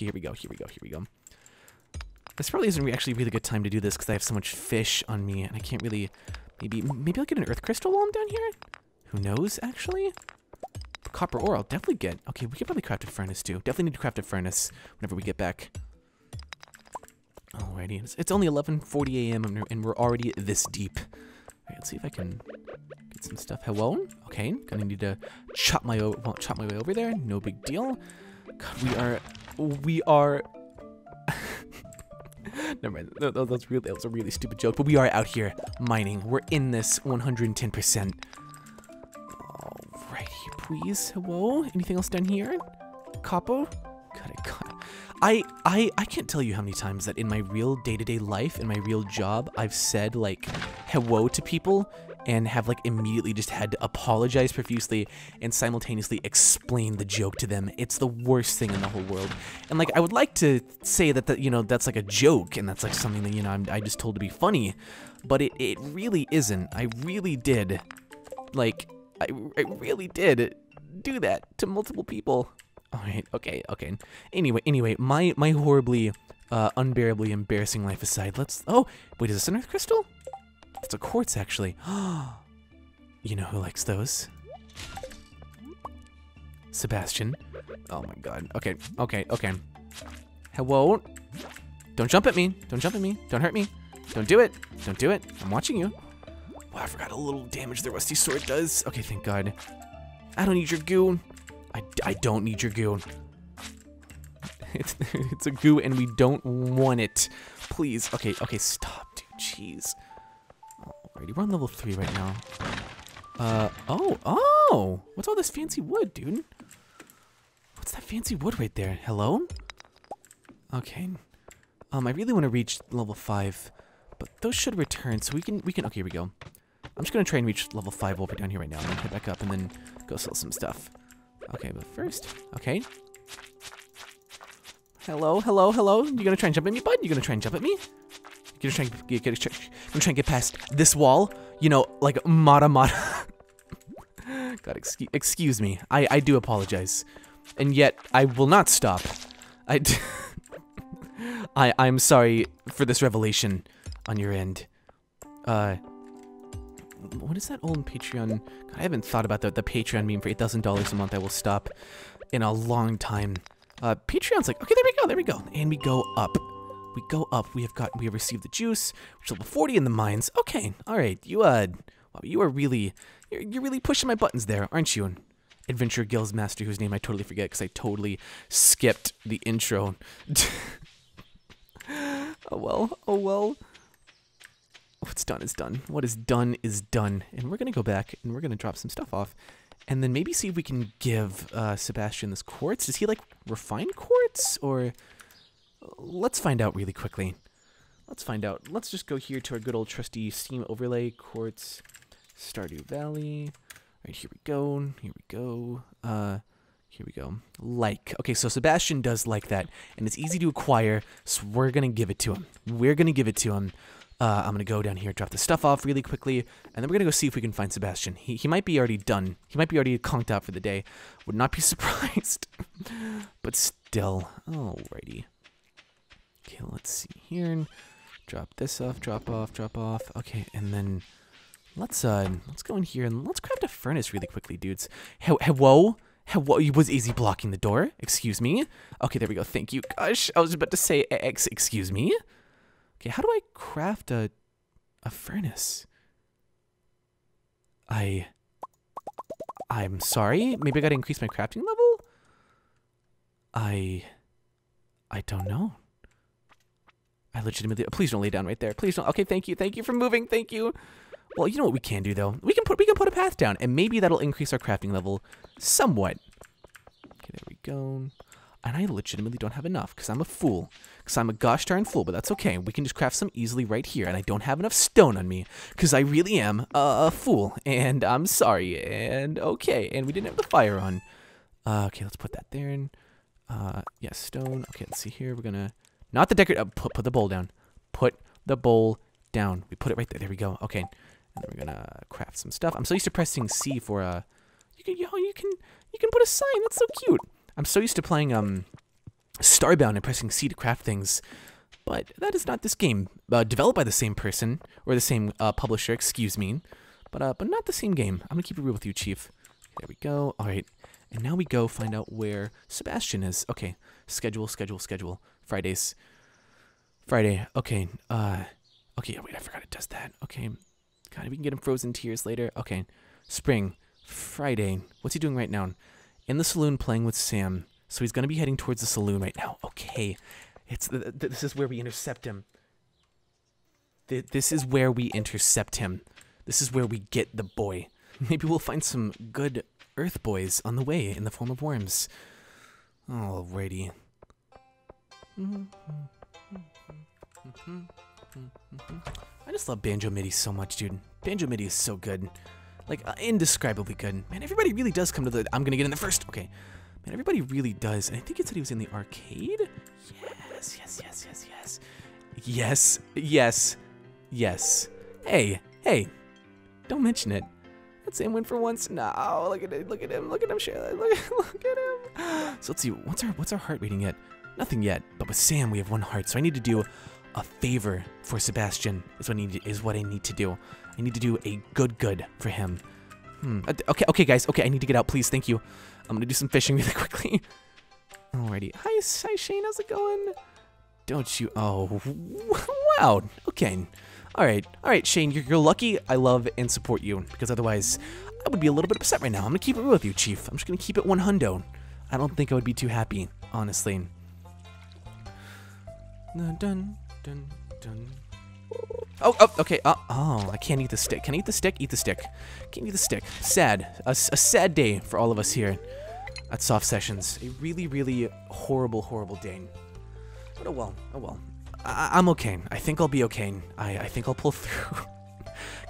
Okay, here we go, here we go, here we go. This probably isn't actually a really good time to do this because I have so much fish on me and I can't really... Maybe I'll get an earth crystal while I'm down here? Who knows, actually? Copper ore, I'll definitely get. Okay, we could probably craft a furnace too. Definitely need to craft a furnace whenever we get back. Alrighty, it's only 11:40 a.m. and we're already this deep. Alright, let's see if I can get some stuff. Hello? Okay, gonna need to chop my way over there. No big deal. God, we are. Never mind. That was a really stupid joke. But we are out here mining. We're in this 110%. Alrighty, please. Hello. Anything else down here? Copper. I can't tell you how many times that in my real day-to-day life, in my real job, I've said, like, hello to people and have, like, immediately just had to apologize profusely and simultaneously explain the joke to them. It's the worst thing in the whole world. And, like, I would like to say that, you know, that's, like, a joke and that's, like, something that, you know, I just told to be funny, but it really isn't. I really did, like, I really did do that to multiple people. Alright, okay, okay. Anyway, my horribly, unbearably embarrassing life aside, let's... Oh, wait, is this an earth crystal? It's a quartz, actually. You know who likes those? Sebastian. Oh my god. Okay, okay, okay. Hello? Don't jump at me. Don't jump at me. Don't hurt me. Don't do it. Don't do it. I'm watching you. Wow, I forgot how little damage the rusty sword does. Okay, thank god. I don't need your goo. I don't need your goo. It's a goo and we don't want it. Please. Okay, okay, stop, dude. Jeez. Alrighty, we're on level 3 right now. Oh! What's all this fancy wood, dude? What's that fancy wood right there? Hello? Okay. I really want to reach level 5, but those should return, so we can, okay, here we go. I'm just gonna try and reach level 5 while we're down here right now. I'm gonna head back up and then go sell some stuff. Okay, but first, okay. Hello, hello, hello. You gonna try and jump at me, bud? You gonna try and jump at me? You gonna try and get past this wall? You know, like, mata. God, excuse me. I do apologize. And yet, I will not stop. I'm sorry for this revelation on your end. What is that old Patreon? God, I haven't thought about the Patreon meme for $8,000 a month. I will stop in a long time. Patreon's like, okay, there we go, and we go up. We go up. We have received the juice. We're level 40 in the mines. Okay, all right. You are really, you're really pushing my buttons there, aren't you? Adventure Guilds Master, whose name I totally forget because I totally skipped the intro. Oh well. Oh well. What's done is done. What is done. And we're gonna go back and we're gonna drop some stuff off. And then maybe see if we can give Sebastian this quartz. Does he like refined quartz or... Let's find out really quickly. Let's find out. Let's just go here to our good old trusty Steam overlay. Quartz, Stardew Valley. Right, here we go. Here we go. Here we go. Like. Okay, so Sebastian does like that. And it's easy to acquire, so we're gonna give it to him. We're gonna give it to him. I'm gonna go down here, drop the stuff off really quickly, and then we're gonna go see if we can find Sebastian. He might be already done. He might be already conked out for the day. Would not be surprised. But still. Alrighty. Okay, let's see here. Drop this off, drop off, drop off. Okay, and then let's go in here and let's craft a furnace really quickly, dudes. Hello? Was he blocking the door? Excuse me? Okay, there we go. Thank you. Gosh, I was about to say excuse me? Okay, how do I craft a furnace? I'm sorry? Maybe I gotta increase my crafting level? I don't know. I legitimately... Please don't lay down right there. Please don't... Okay, thank you. Thank you for moving. Thank you. Well, you know what we can do, though? We can put a path down, and maybe that'll increase our crafting level somewhat. Okay, there we go. And I legitimately don't have enough, because I'm a fool. Because I'm a gosh darn fool, but that's okay. We can just craft some easily right here, and I don't have enough stone on me, because I really am a fool, and I'm sorry, and okay, and we didn't have the fire on. Okay, let's put that there in. Yeah, stone. Okay, let's see here. We're going to... Not the decorate. Put the bowl down. Put the bowl down. We put it right there. There we go. Okay. And then we're going to craft some stuff. I'm so used to pressing C for a... You can put a sign. That's so cute. I'm so used to playing Starbound and pressing C to craft things, but that is not this game. Developed by the same person, or the same publisher, excuse me, but not the same game. I'm gonna keep it real with you, Chief. There we go. All right, and now we go find out where Sebastian is. Okay, schedule. Fridays. Friday. Okay. Okay. Wait, I forgot it does that. Okay. God, we can get him frozen tears later. Okay. Spring. Friday. What's he doing right now? In the saloon playing with Sam. So he's gonna be heading towards the saloon right now. Okay. This is where we intercept him. This is where we intercept him. This is where we get the boy. Maybe we'll find some good earth boys on the way in the form of worms. Alrighty. I just love Banjo Midi so much, dude. Banjo Midi is so good. Like, indescribably good. Man, everybody really does come to the... I'm gonna get in the first! Okay. Man, everybody really does. And I think it said he was in the arcade? Yes. Hey. Don't mention it. That Sam win for once? No, look at him, Shayla. Look at him. So let's see, what's our heart rating yet? Nothing yet, but with Sam we have 1 heart, so I need to do a favor for Sebastian is what I need to do. I need to do a good for him. Okay, guys. Okay, I need to get out, please. Thank you. I'm gonna do some fishing really quickly. Alrighty. Hi, Shane. How's it going? Don't you? Oh, wow. Okay. All right, Shane. You're lucky. I love and support you because otherwise, I would be a little bit upset right now. I'm gonna keep it real with you, Chief. I'm just gonna keep it 100. I don't think I would be too happy, honestly. Dun. Oh, okay. I can't eat the stick. Can I eat the stick? Eat the stick. Can't eat the stick. Sad. A sad day for all of us here at Soft Sessions. A really, really horrible day. But oh well. I'm okay. I think I'll be okay. I think I'll pull through.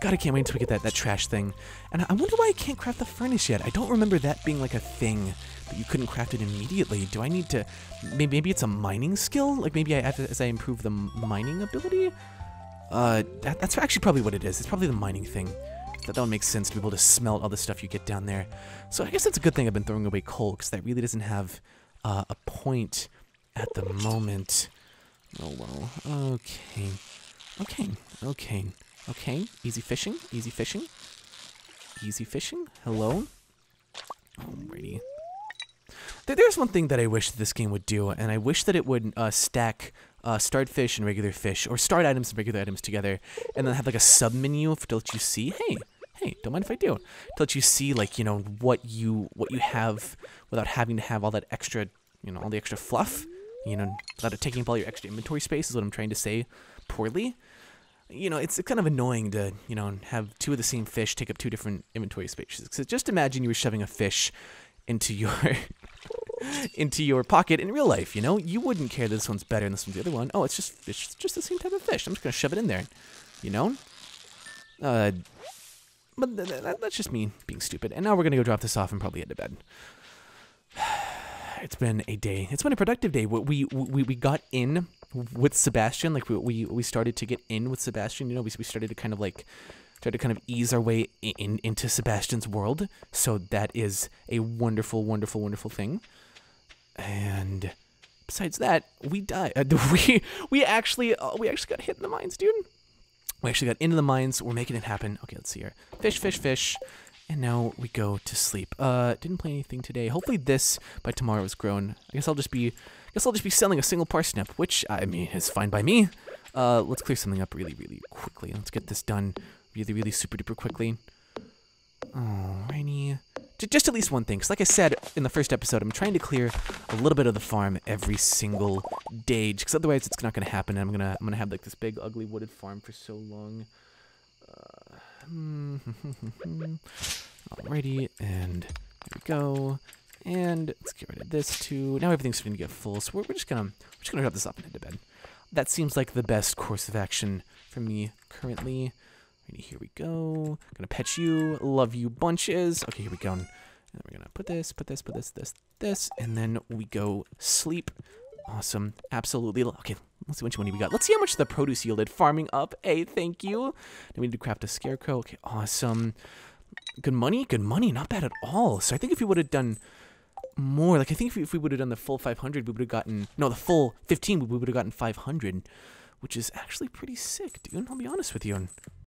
God, I can't wait until we get that trash thing. And I wonder why I can't craft the furnace yet. I don't remember that being like a thing. But you couldn't craft it immediately. Do I need to... Maybe it's a mining skill? Like, maybe I have to, as I improve the mining ability? That's actually probably what it is. It's probably the mining thing. That would make sense to be able to smelt all the stuff you get down there. So I guess that's a good thing I've been throwing away coal, because that really doesn't have a point at the moment. Oh, well. Okay. Easy fishing. Hello? Alrighty. There's one thing that I wish this game would do, and I wish that it would stack starred fish and regular fish, or starred items and regular items together, and then have like a sub-menu to let you see, hey, don't mind if I do, to let you see, like, you know, what you have without having to have all that extra, you know, all the extra fluff, you know, without it taking up all your extra inventory space is what I'm trying to say poorly. You know, it's kind of annoying to, you know, have 2 of the same fish take up 2 different inventory spaces. So just imagine you were shoving a fish into your into your pocket in real life, you know? You wouldn't care that this one's better and this one's the other one. Oh, it's just the same type of fish. I'm just gonna shove it in there, you know? But that's just me being stupid. And now we're gonna go drop this off and probably head to bed. It's been a day. It's been a productive day. We got in with Sebastian. Like, we started to get in with Sebastian, you know? We started to kind of like... try to kind of ease our way into Sebastian's world, so that is a wonderful thing. And besides that, we died. We actually got hit in the mines, dude. We actually got into the mines. We're making it happen. Okay, let's see here. Fish. And now we go to sleep. Didn't play anything today. Hopefully this by tomorrow is grown. I guess I'll just be selling a single parsnip, which I mean is fine by me. Let's clear something up really quickly. Let's get this done. Really super duper quickly. Alrighty. Just at least one thing, because like I said in the first episode, I'm trying to clear a little bit of the farm every single day, because otherwise it's not gonna happen. And I'm gonna have like this big ugly wooded farm for so long. Alrighty, and there we go. And let's get rid of this too. Now everything's starting to get full, so we're just gonna drop this up and head to bed. That seems like the best course of action for me currently. Here we go. Gonna pet you. Love you bunches. Okay, here we go. And then we're gonna put this, and then we go sleep. Awesome. Absolutely. Okay, let's see which one we got. Let's see how much the produce yielded. Farming up. Hey, thank you. Then we need to craft a scarecrow. Okay, awesome. Good money. Not bad at all. So I think if you would have done more. Like, I think if we would have done the full 500, we would have gotten... No, the full 15, we would have gotten 500, which is actually pretty sick, dude. I'll be honest with you.